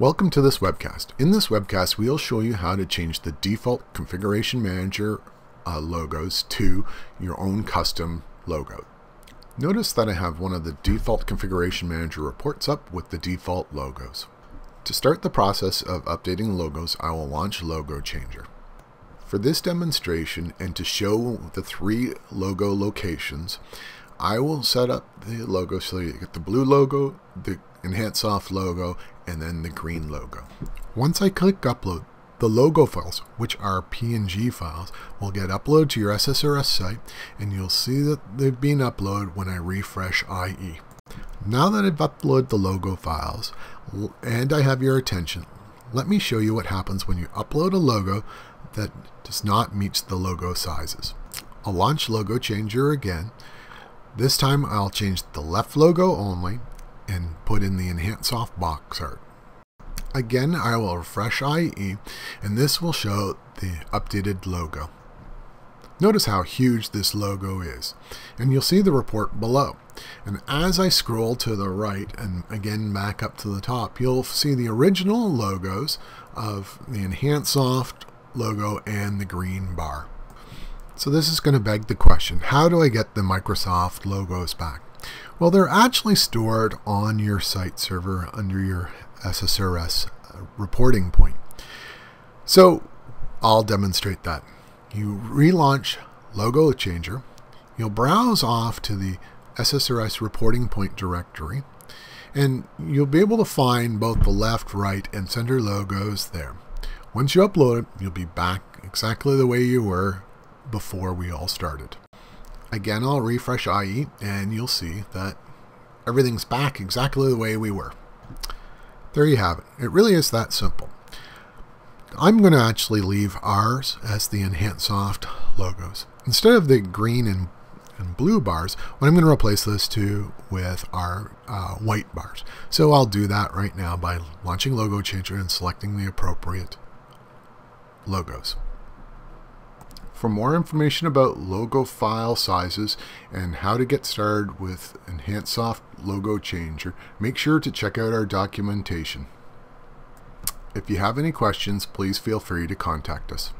Welcome to this webcast. In this webcast, we'll show you how to change the default Configuration Manager logos to your own custom logo. Notice that I have one of the default Configuration Manager reports up with the default logos. To start the process of updating logos, I will launch Logo Changer. For this demonstration and to show the three logo locations, I will set up the logo so you get the blue logo, the Enhansoft logo, and then the green logo. Once I click upload, the logo files, which are PNG files, will get uploaded to your SSRS site, and you'll see that they've been uploaded when I refresh IE. Now that I've uploaded the logo files and I have your attention, let me show you what happens when you upload a logo that does not meet the logo sizes. I'll launch Logo Changer again. This time I'll change the left logo only and put in the Enhansoft box art. Again, I will refresh IE and this will show the updated logo. Notice how huge this logo is, and you'll see the report below. And as I scroll to the right and again back up to the top, you'll see the original logos of the Enhansoft logo and the green bar. So this is going to beg the question, how do I get the Microsoft logos back? Well, they're actually stored on your site server under your SSRS reporting point. So I'll demonstrate that. You relaunch Logo Changer, you'll browse off to the SSRS reporting point directory, and you'll be able to find both the left, right, and center logos there. Once you upload it, you'll be back exactly the way you were before we all started. Again, I'll refresh IE and you'll see that everything's back exactly the way we were. There you have it. It really is that simple. I'm going to actually leave ours as the Enhansoft logos. Instead of the green and blue bars, what I'm going to replace those two with are white bars. So I'll do that right now by launching Logo Changer and selecting the appropriate logos. For more information about logo file sizes and how to get started with Enhansoft Logo Changer, make sure to check out our documentation. If you have any questions, please feel free to contact us.